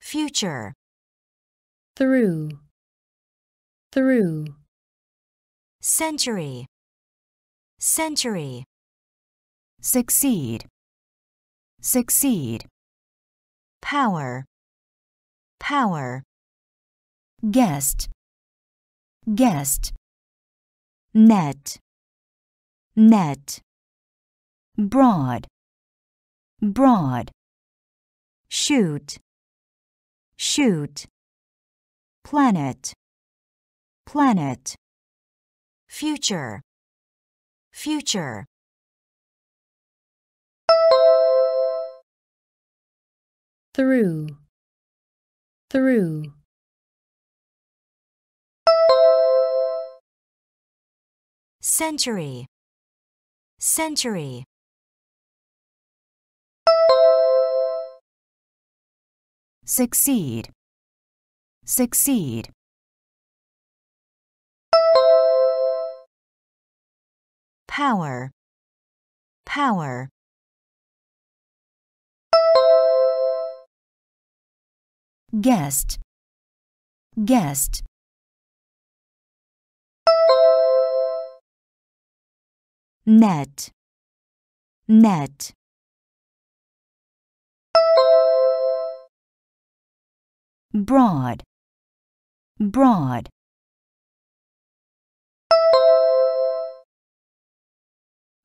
future, through, century, succeed, power, guest, net, broad, shoot, planet, future. Through, century, succeed, power, guest, net, broad,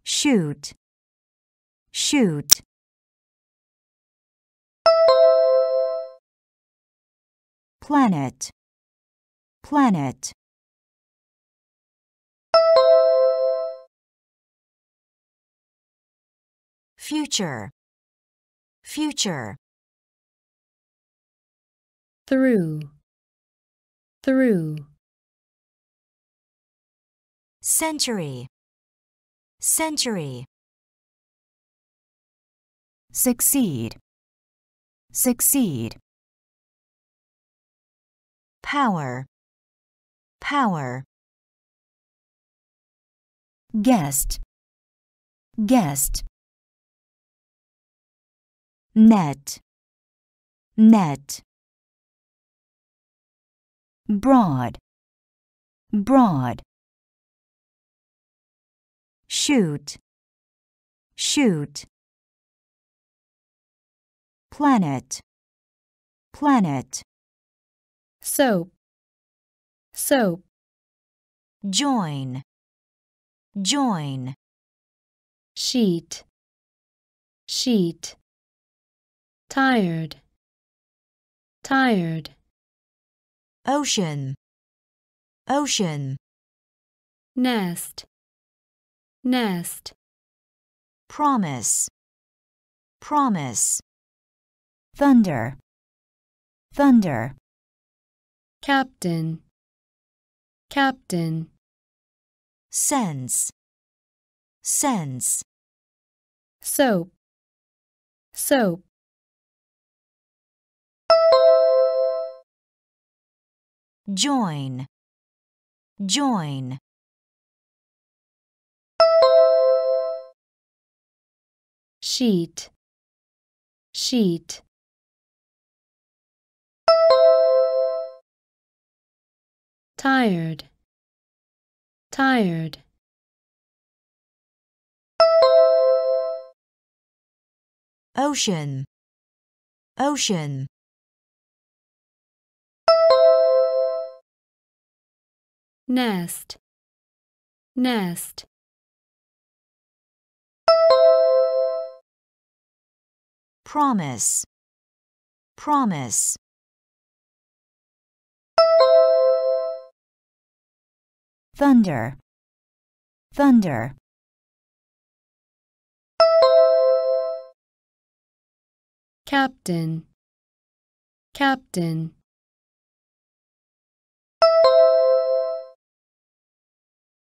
shoot, planet, future, through, century, succeed, power, guest, net, broad, shoot, planet, soap, join, sheet, tired, ocean, nest, promise, thunder, captain, sense, soap, join, sheet, tired, ocean, nest, promise, thunder, captain,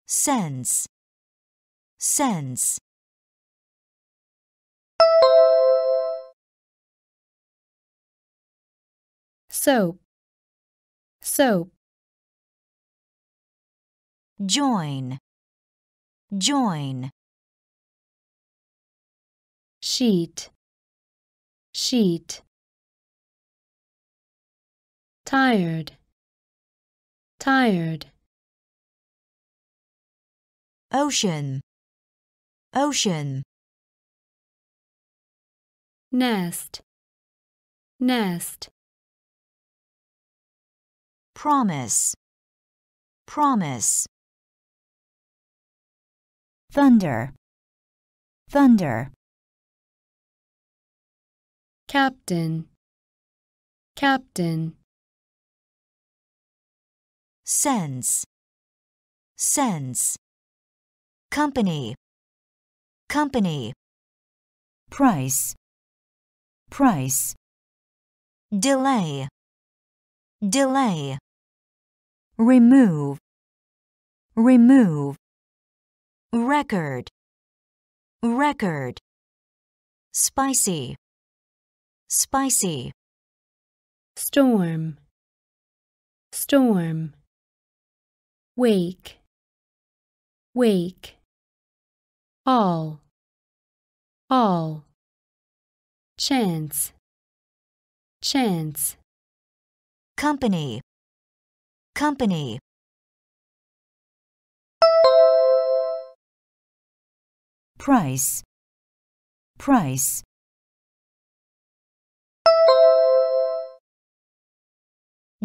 sense, soap, join, sheet, tired, tired. Ocean, ocean. Nest, nest. Promise, promise. Thunder, thunder. Captain, captain. Sense, sense. Company, company. Price, price. Delay, delay. Remove, remove. Record, record. Spicy, spicy. Storm, storm. Wake, wake. All, all. Chance, chance. Company, company. Price, price.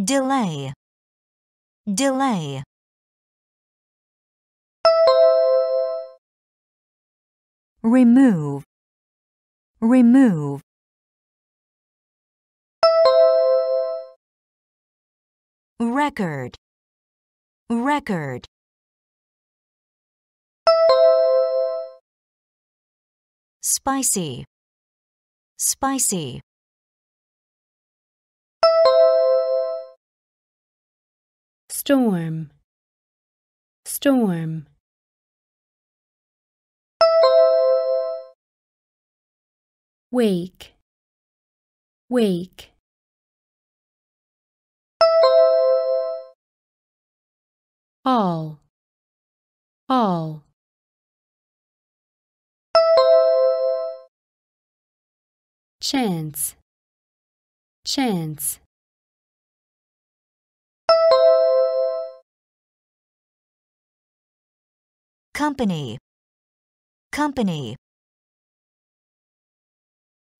Delay, delay. Remove, remove. Record, record. Spicy, spicy. Storm, storm. Wake, wake. All, all. Chance, chance. Company, company.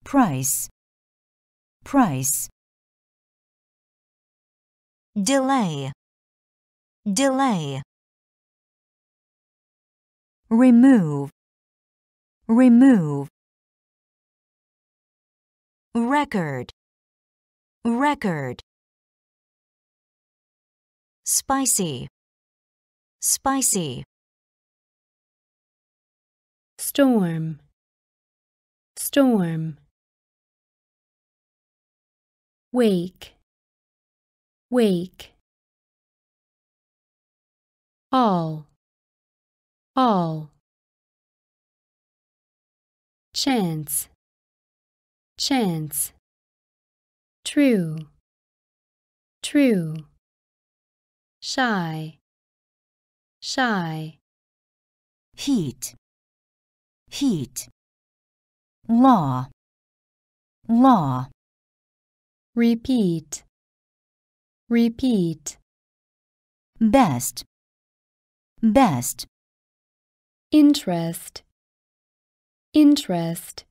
Price, price. Delay, delay. Remove, remove. Record, record. Spicy, spicy. Storm, storm. Wake, wake. All, all. Chance, chance. True, true. Shy, shy. Heat, heat. Law, law. Repeat, repeat. Best, best. Interest, interest.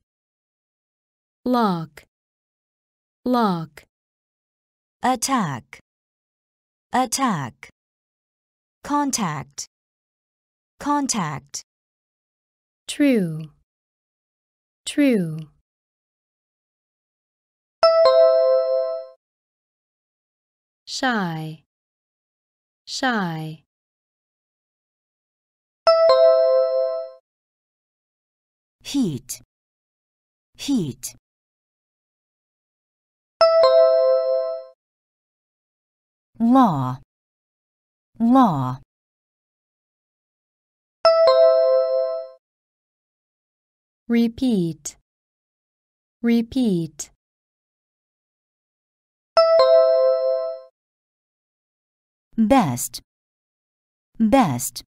Lock, lock. Attack, attack. Contact, contact. True, true. Shy, shy. Heat, heat. Law, law. Repeat, repeat. Best, best.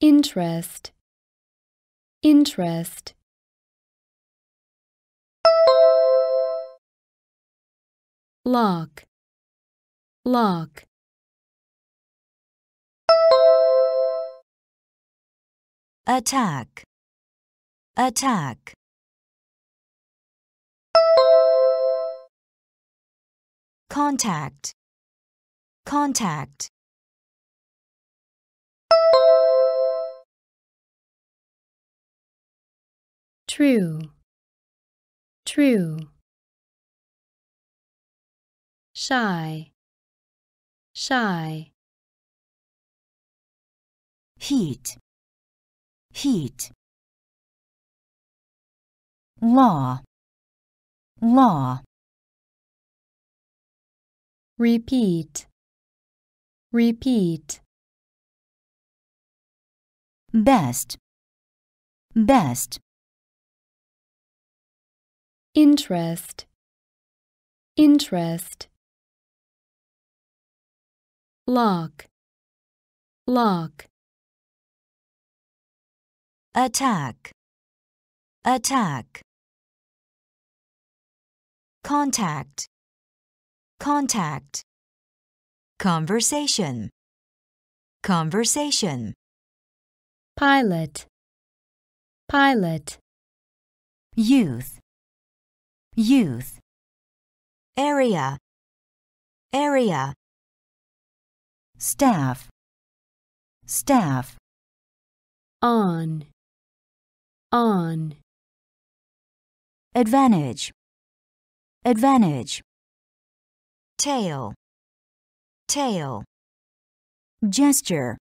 Interest, interest. lock, attack, contact, true, shy, heat, law, repeat, best, interest, lock, attack, contact, conversation, pilot, youth, area, staff, on, advantage, tail, gesture,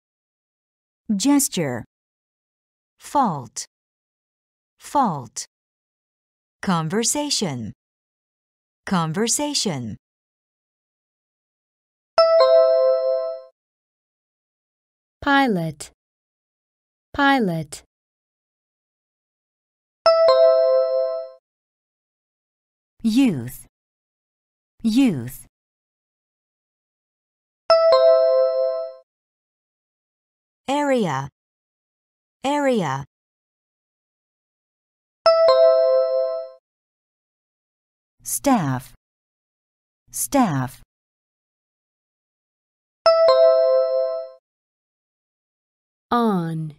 fault, conversation, pilot, youth, area, staff, on, advantage, tail, gesture, fault, conversation, pilot, youth, area, staff, on,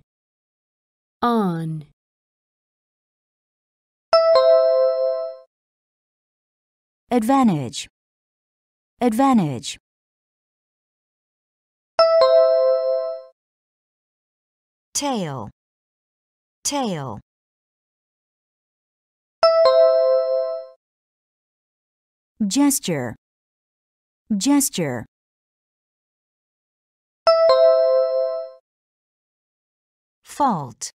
advantage, tail, gesture, fault, dead,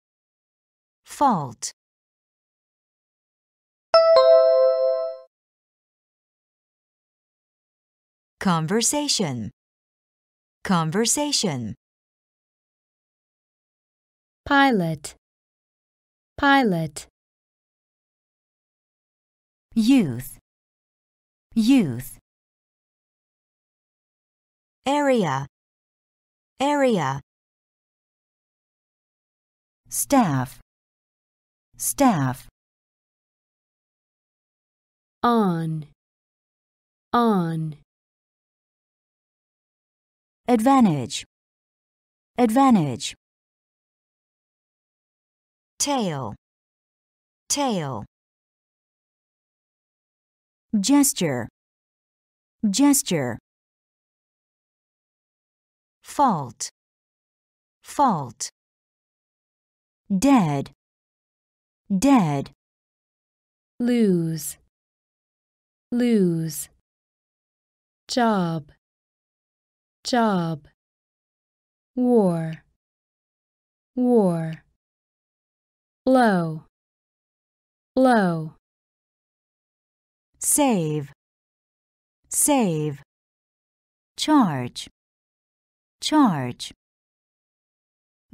lose, job, war, blow, save, charge,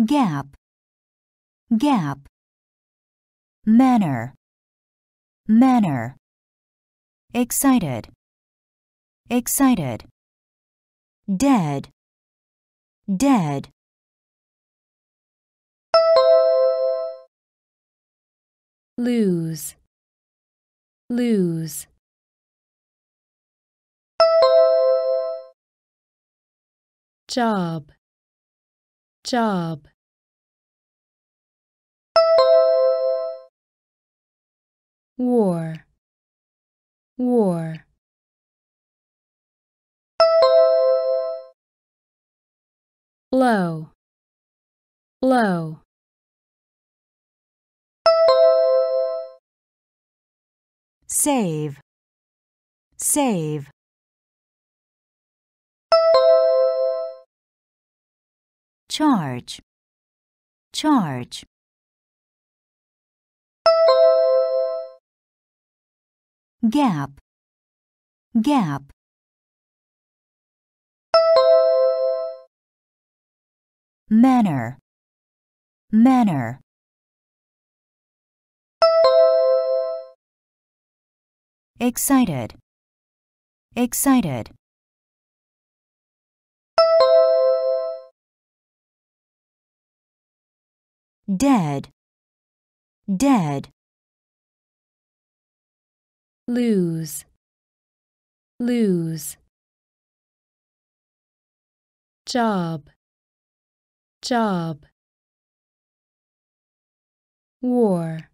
gap, manner, excited, dead, lose, job, war, blow, save, charge, gap, manner, excited, dead, lose, job, war,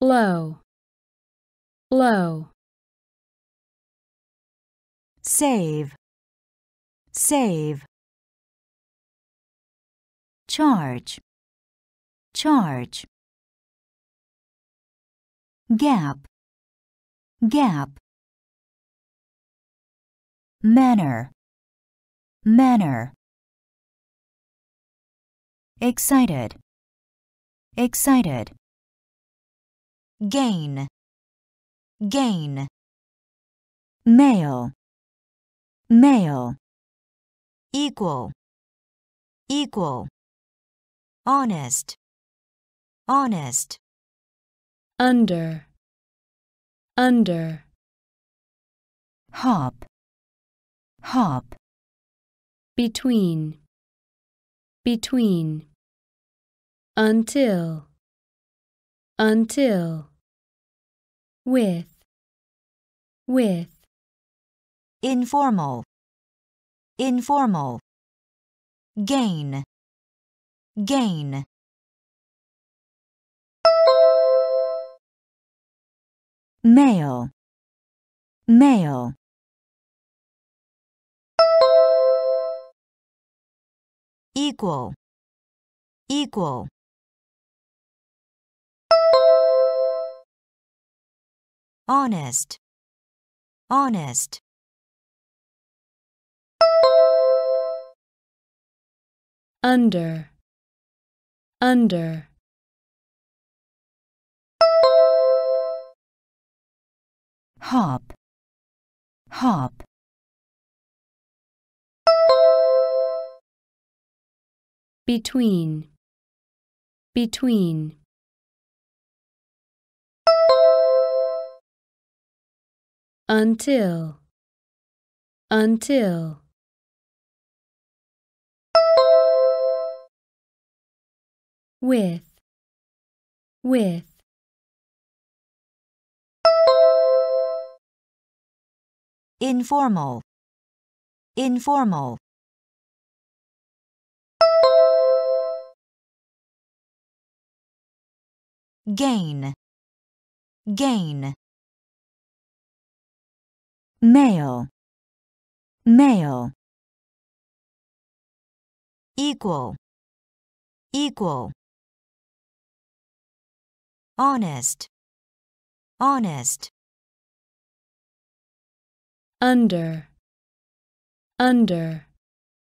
blow, save, charge, gap, manner, excited, gain, male, equal, honest, under, hop, between, until, with, informal, gain, male, equal, honest, under, hop, between, until, with, informal, gain, male, equal, honest, under, hop, between, until,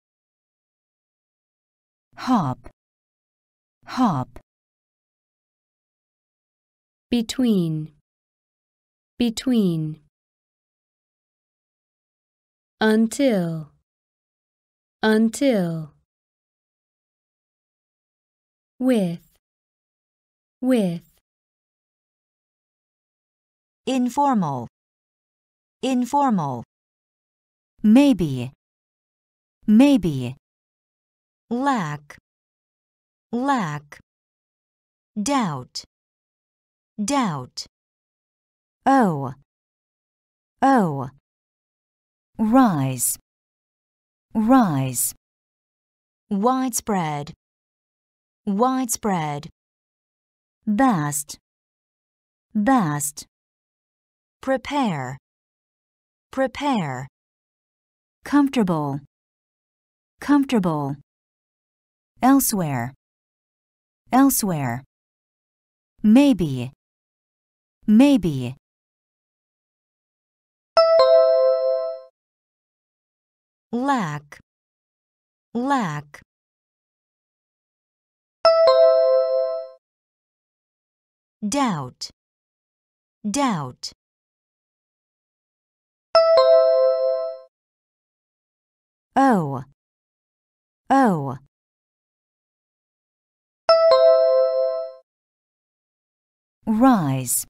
with, informal, maybe, lack, doubt, oh, Rise, rise. Widespread, widespread. Vast, vast. Prepare, prepare. Comfortable, comfortable. Elsewhere, elsewhere. Maybe, maybe. Lack, lack. Doubt, doubt. Oh, oh. Rise,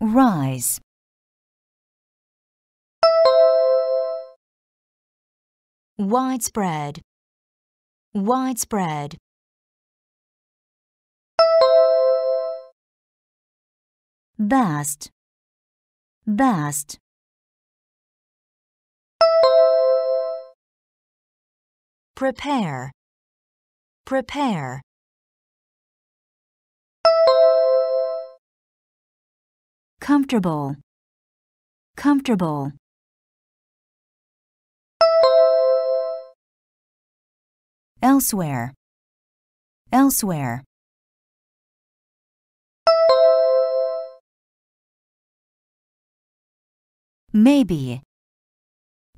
rise. Widespread, widespread. Vast, vast. Prepare, prepare. Comfortable, comfortable. Elsewhere, elsewhere. Maybe,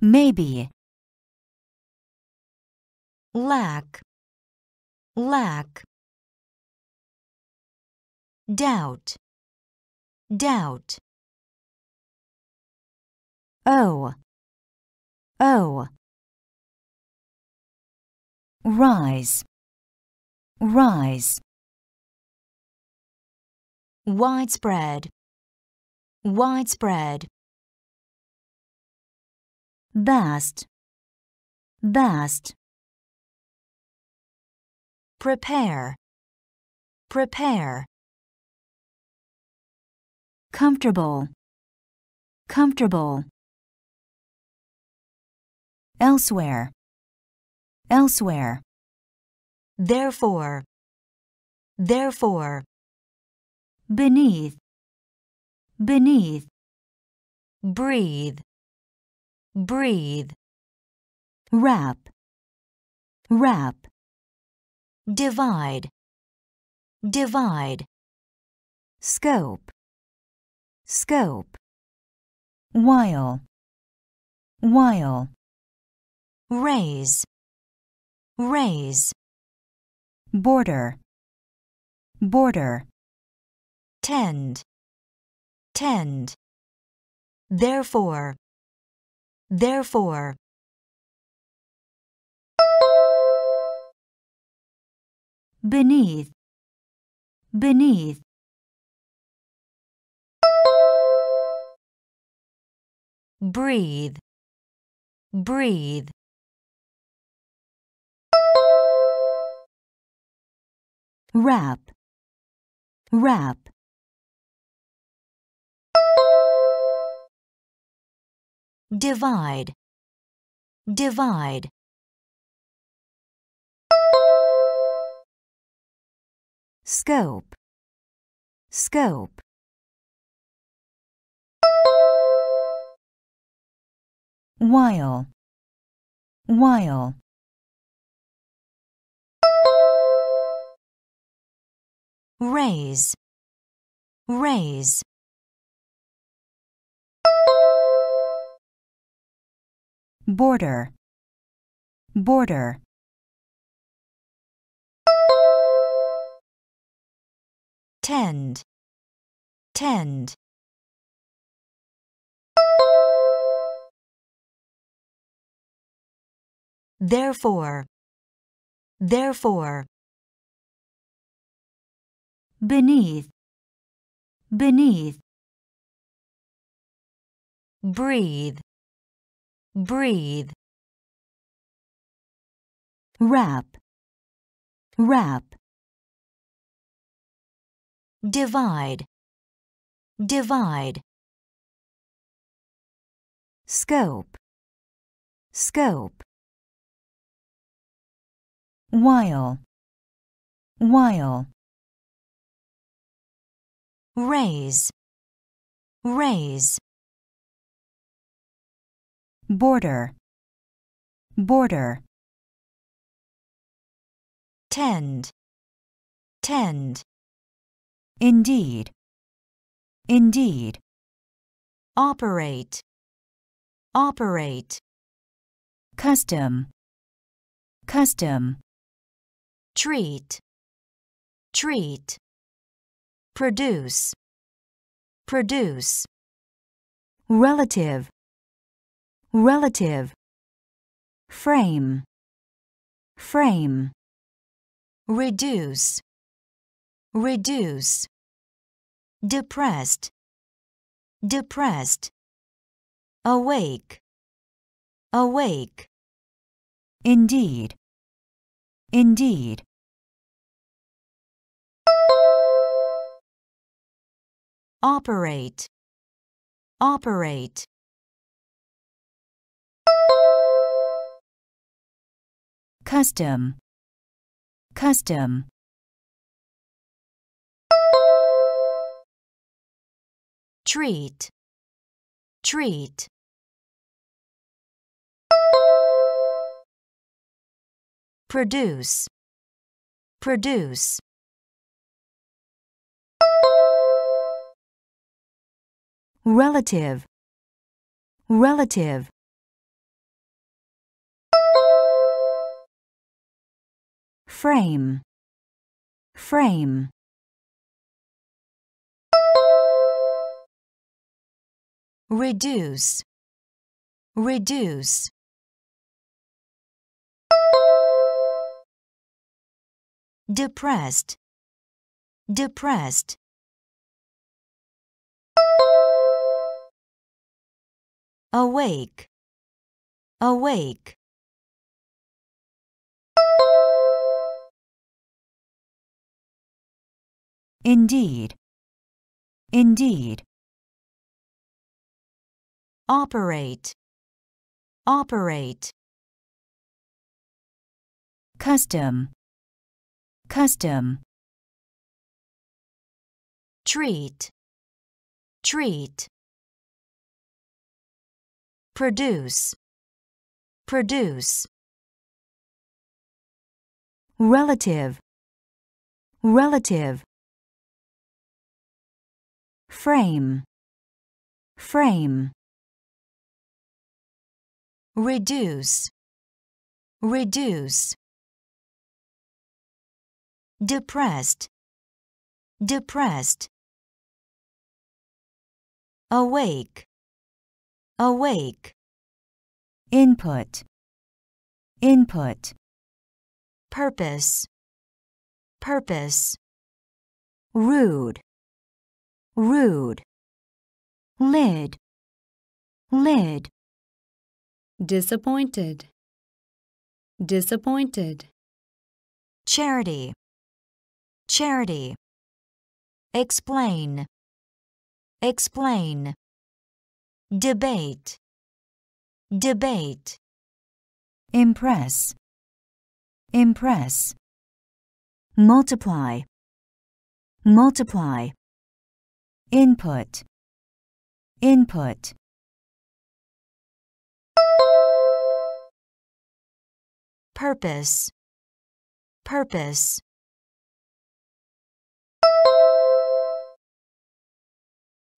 maybe. Lack, lack. Doubt, doubt. Oh, oh. Rise, rise. Widespread, widespread. Vast, vast. Prepare, prepare. Comfortable, comfortable. Elsewhere, elsewhere. Therefore, therefore. Beneath, beneath. Breathe, breathe. Wrap, wrap. Divide, divide. Scope, scope. While, while. Raise, raise. Border, border. Tend, tend. Therefore, therefore. Beneath, beneath. Breathe, breathe. Wrap, wrap. Divide, divide. Scope, scope. While, while. Raise, raise. Border, border. Tend, tend. Therefore, therefore. Beneath, beneath. Breathe, breathe. Wrap, wrap. Divide, divide. Scope, scope, while, raise, border, tend, indeed, operate, custom, treat, produce, relative, frame, reduce, depressed, awake, indeed. Operate, custom, treat, produce, relative, frame, reduce, depressed, awake, indeed, operate, custom, treat, produce, relative, frame, reduce, depressed, awake, input, purpose, rude, lid, disappointed, charity, explain, debate, impress, multiply, input, purpose,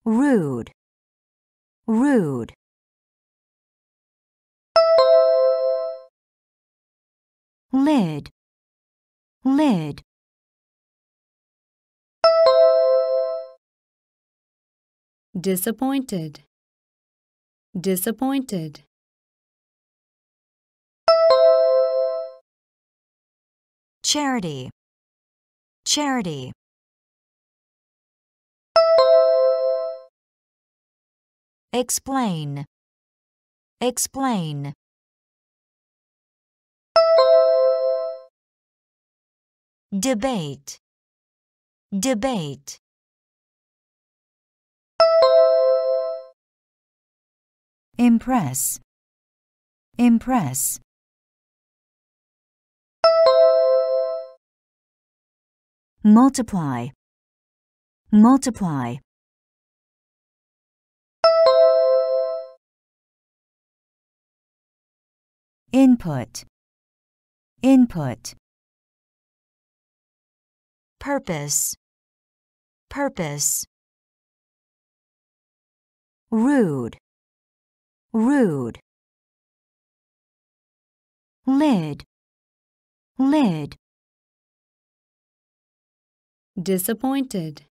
rude, lid, disappointed, charity, explain, debate, impress, Impress. Multiply. Multiply. Input. Input. Purpose. Purpose. Rude. Rude. Lid. Lid. Disappointed.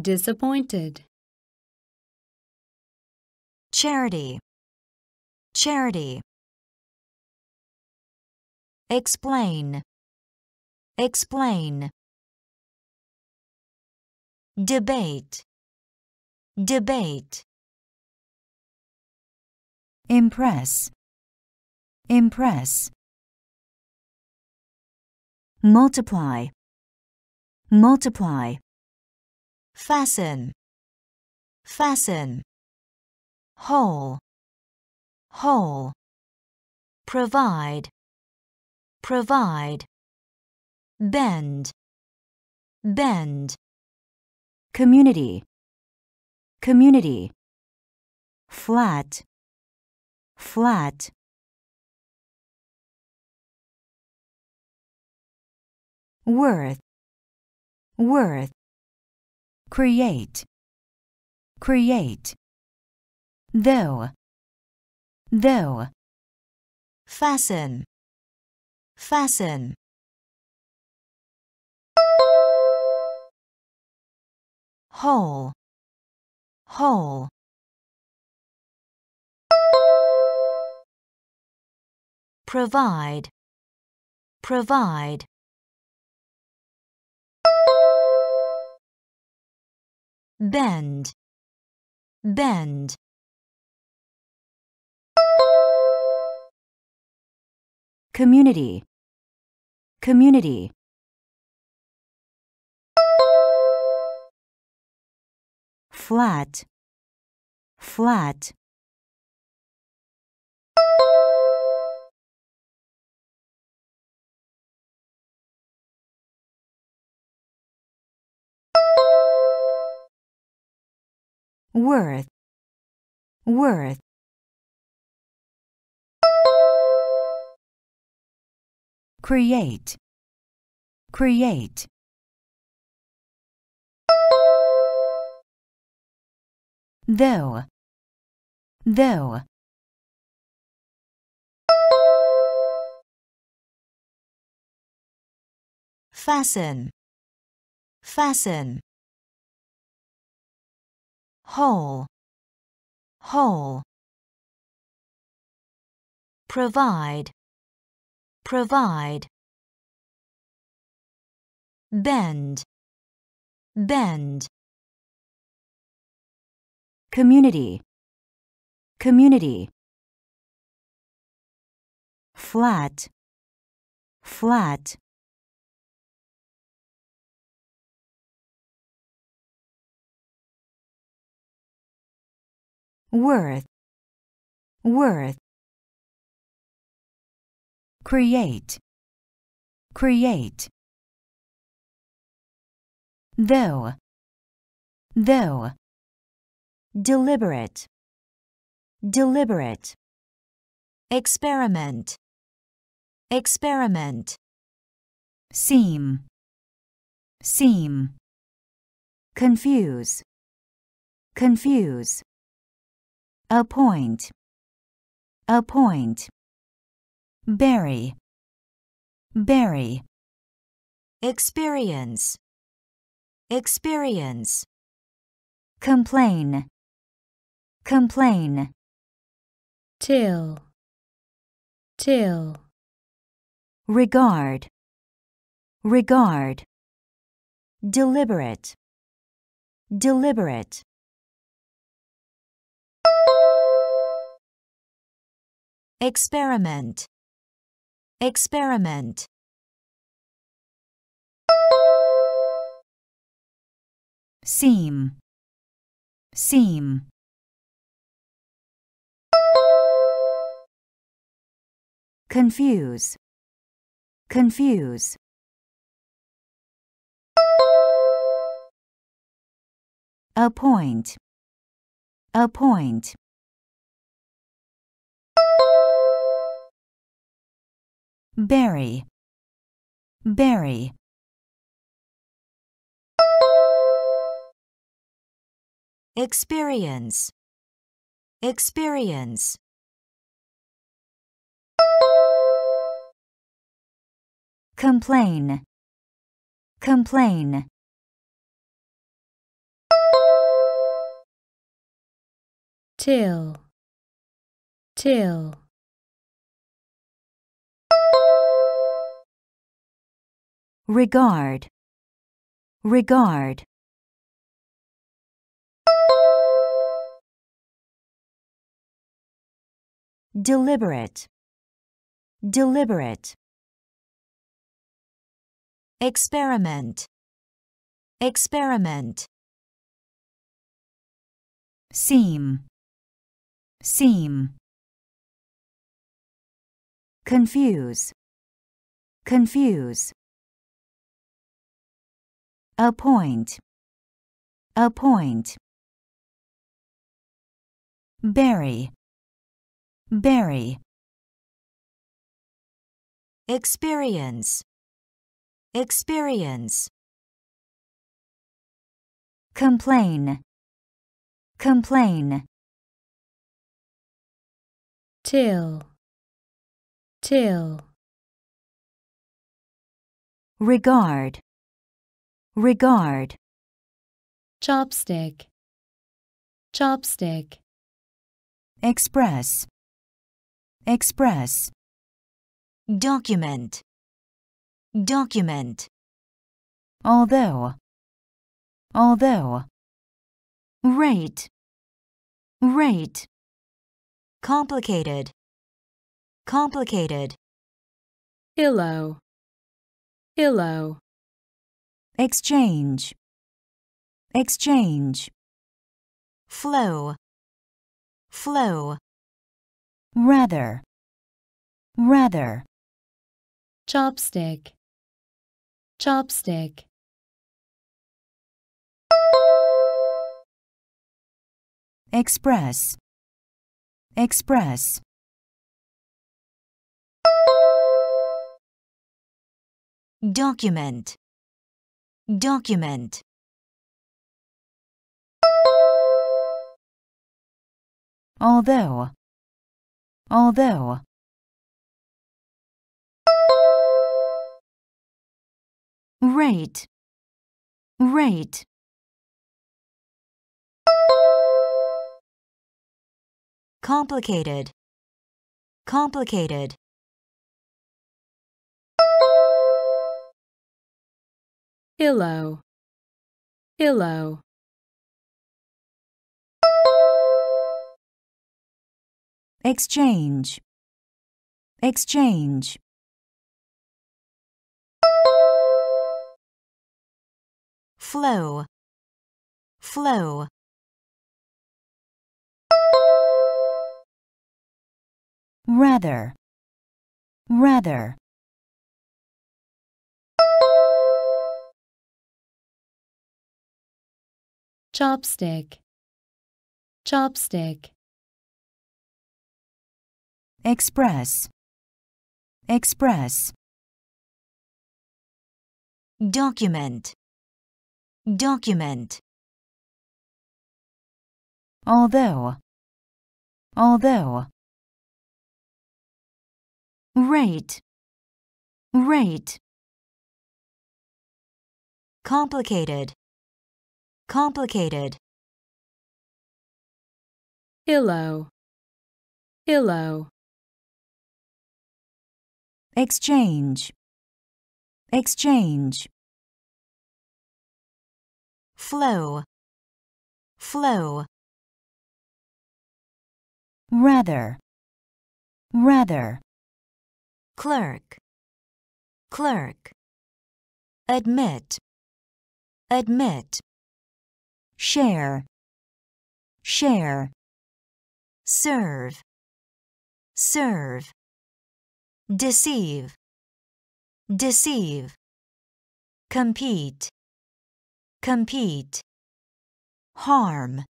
Disappointed. Charity. Charity. Explain. Explain. Debate. Debate. Impress. Impress. Multiply. Multiply. Fasten. Fasten. Hole. Hole. Provide. Provide. Bend. Bend. Community. Community. Flat. Flat. Worth. Worth. Create. Create. Though. Though. Fasten. Fasten. Hole. Hole. Provide. Provide. Bend. Bend. Community. Community. Flat. Flat. Worth. Worth. Create. Create. Though. Though. Fasten. Fasten. Hole. Hole. Provide. Provide. Bend. Bend. Community. Community. Flat. Flat. Worth. Worth. Create. Create. Though. Though. Deliberate. Deliberate. Experiment. Experiment. Seem. Seem. Confuse. Confuse. Appoint. Appoint. Bury. Bury. Experience. Experience. Complain. Complain. Till. Till. Regard. Regard. Deliberate. Deliberate. Experiment. Experiment. Seam. Seam. Confuse. Confuse. Appoint. Appoint. Bury. Bury. Experience. Experience. Complain. Complain. Till. Till. Regard. Regard. Deliberate. Deliberate. Experiment. Experiment. Seem. Seem. Confuse. Confuse. Appoint. Appoint. Bury. Bury. Experience. Experience. Complain. Complain. Till. Till. Regard. Regard. Chopstick. Chopstick. Express. Express. Document. Document. Although. Although. Rate. Rate. Complicated. Complicated. Pillow. Pillow. Exchange. Exchange. Flow. Flow. Rather. Rather. Chopstick. Chopstick. Express. Express. Document. Document. Although. Although. Rate. Rate. Complicated. Complicated. Pillow. Pillow. Exchange. Exchange. Flow. Flow. Rather. Rather. Chopstick. Chopstick. Express. Express. Document. Document. Although. Although. Rate. Rate. Complicated. Complicated. Pillow. Pillow. Exchange. Exchange. Flow. Flow. Rather. Rather. Clerk. Clerk. Admit. Admit. Share. Share. Serve. Serve. deceive, deceive, compete, compete, harm,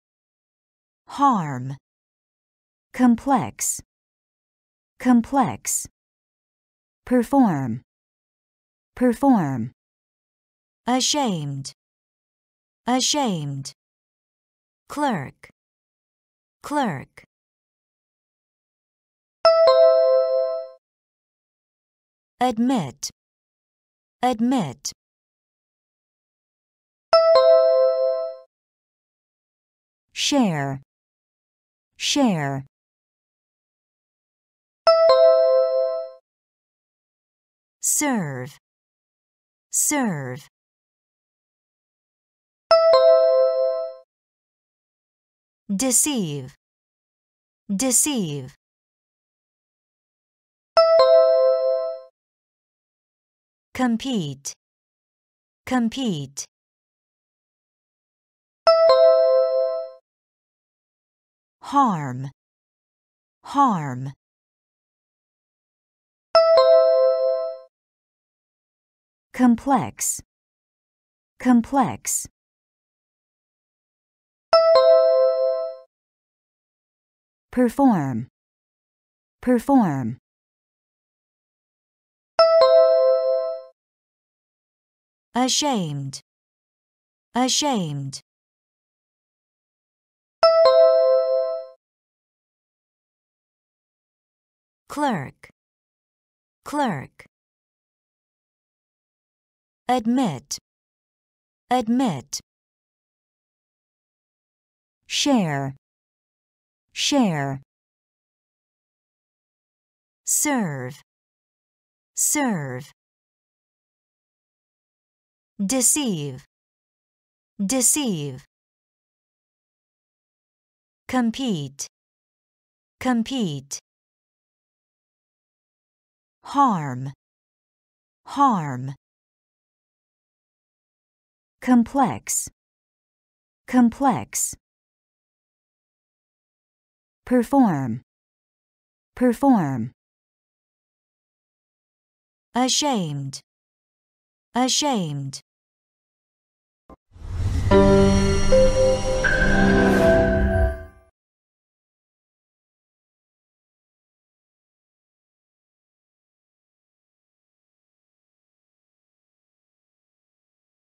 harm, complex, complex, perform, perform, ashamed, ashamed, clerk, clerk. Admit, admit, share, share, serve, serve, deceive, deceive, compete, compete, harm, harm, complex, complex, perform, perform, ashamed, ashamed, clerk, clerk, admit, admit, share, share, serve, serve, deceive, deceive, compete, compete, harm, harm, complex, complex, perform, perform, ashamed, ashamed,